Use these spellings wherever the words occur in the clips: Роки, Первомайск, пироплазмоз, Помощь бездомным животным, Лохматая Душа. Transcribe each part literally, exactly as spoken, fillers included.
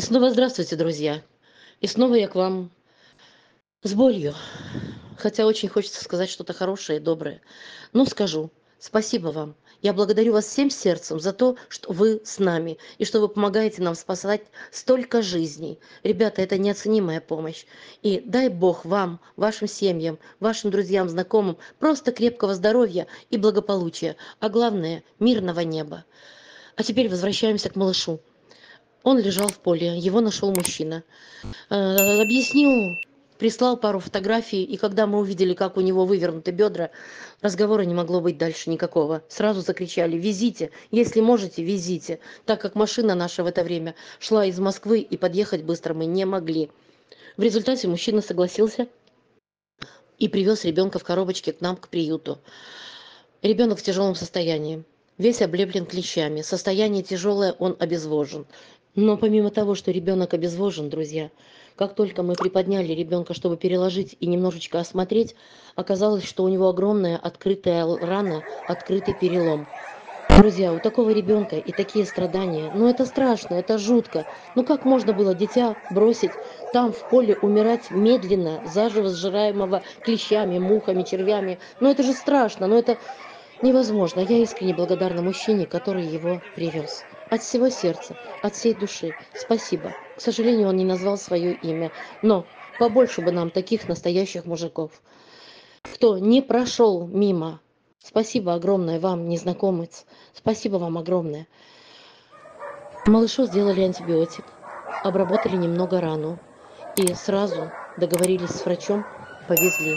И снова здравствуйте, друзья. И снова я к вам с болью. Хотя очень хочется сказать что-то хорошее и доброе. Но скажу. Спасибо вам. Я благодарю вас всем сердцем за то, что вы с нами и что вы помогаете нам спасать столько жизней. Ребята, это неоценимая помощь. И дай Бог вам, вашим семьям, вашим друзьям, знакомым просто крепкого здоровья и благополучия, а главное – мирного неба. А теперь возвращаемся к малышу. Он лежал в поле, его нашел мужчина. Э, объяснил, прислал пару фотографий, и когда мы увидели, как у него вывернуты бедра, разговора не могло быть дальше никакого. Сразу закричали: «Везите, если можете, везите», так как машина наша в это время шла из Москвы, и подъехать быстро мы не могли. В результате мужчина согласился и привез ребенка в коробочке к нам, к приюту. Ребенок в тяжелом состоянии, весь облеплен клещами, состояние тяжелое, он обезвожен. Но помимо того, что ребенок обезвожен, друзья, как только мы приподняли ребенка, чтобы переложить и немножечко осмотреть, оказалось, что у него огромная открытая рана, открытый перелом. Друзья, у такого ребенка и такие страдания, ну это страшно, это жутко. Ну как можно было дитя бросить там в поле умирать медленно, заживо сжираемого клещами, мухами, червями? Ну это же страшно, ну это невозможно. Я искренне благодарна мужчине, который его привез. От всего сердца, от всей души. Спасибо. К сожалению, он не назвал свое имя. Но побольше бы нам таких настоящих мужиков, кто не прошел мимо. Спасибо огромное вам, незнакомец. Спасибо вам огромное. Малышу сделали антибиотик, обработали немного рану. И сразу договорились с врачом, повезли.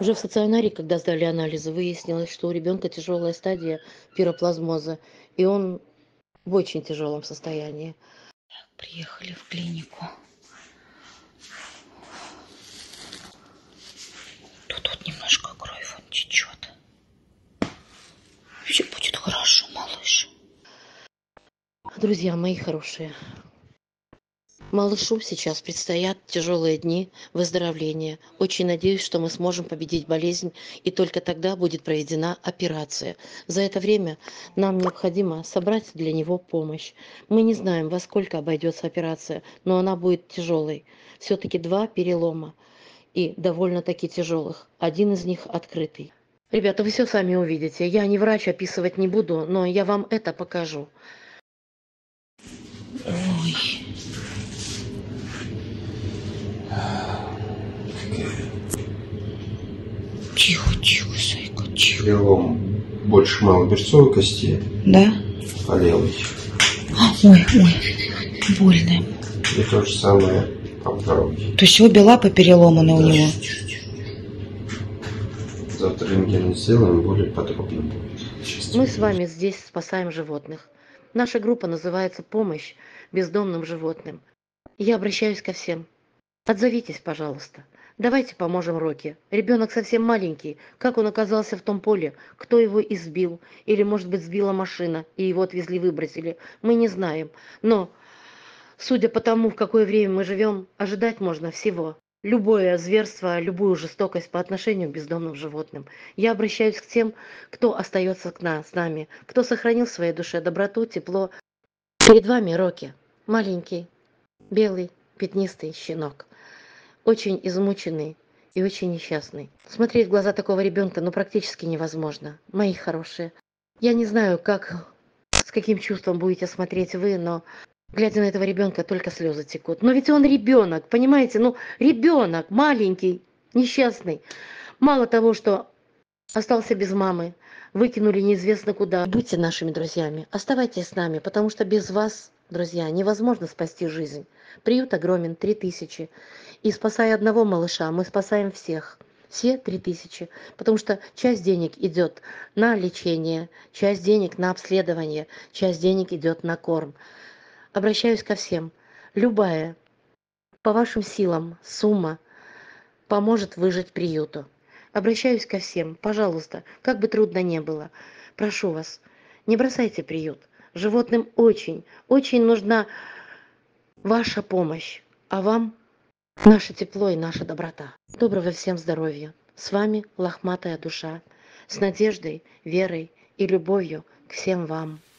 Уже в стационаре, когда сдали анализы, выяснилось, что у ребенка тяжелая стадия пироплазмоза. И он в очень тяжелом состоянии. Так, приехали в клинику. Тут, тут немножко кровь, он течет. Все будет хорошо, малыш. Друзья мои хорошие, малышу сейчас предстоят тяжелые дни выздоровления. Очень надеюсь, что мы сможем победить болезнь, и только тогда будет проведена операция. За это время нам необходимо собрать для него помощь. Мы не знаем, во сколько обойдется операция, но она будет тяжелой. Все-таки два перелома, и довольно-таки тяжелых. Один из них открытый. Ребята, вы все сами увидите. Я не врач, описывать не буду, но я вам это покажу. Ой. Тихо, тихо, Сайка, тихо. Перелом больше малоберцовой кости. Да? А левый. Ой, ой, больно. И то же самое по второй. То есть обе лапы переломаны, да, у него? Завтра рентген сделаем, более подробно будет. Сейчас мы с вами здесь спасаем животных. Наша группа называется «Помощь бездомным животным». Я обращаюсь ко всем. Отзовитесь, пожалуйста. Давайте поможем Роки. Ребенок совсем маленький. Как он оказался в том поле? Кто его избил? Или, может быть, сбила машина, и его отвезли, выбросили? Мы не знаем. Но, судя по тому, в какое время мы живем, ожидать можно всего. Любое зверство, любую жестокость по отношению к бездомным животным. Я обращаюсь к тем, кто остается к нам, с нами, кто сохранил в своей душе доброту, тепло. Перед вами Роки. Маленький, белый, пятнистый щенок. Очень измученный и очень несчастный. Смотреть в глаза такого ребенка, ну, практически невозможно. Мои хорошие, я не знаю, как, с каким чувством будете смотреть вы, но глядя на этого ребенка, только слезы текут. Но ведь он ребенок, понимаете? Ну, ребенок, маленький, несчастный. Мало того, что остался без мамы, выкинули неизвестно куда. Будьте нашими друзьями, оставайтесь с нами, потому что без вас, друзья, невозможно спасти жизнь. Приют огромен, три тысячи. И спасая одного малыша, мы спасаем всех. Все три тысячи. Потому что часть денег идет на лечение, часть денег на обследование, часть денег идет на корм. Обращаюсь ко всем. Любая, по вашим силам, сумма поможет выжить приюту. Обращаюсь ко всем. Пожалуйста, как бы трудно ни было, прошу вас, не бросайте приют. Животным очень, очень нужна ваша помощь, а вам наше тепло и наша доброта. Доброго всем здоровья. С вами Лохматая Душа. С надеждой, верой и любовью к всем вам.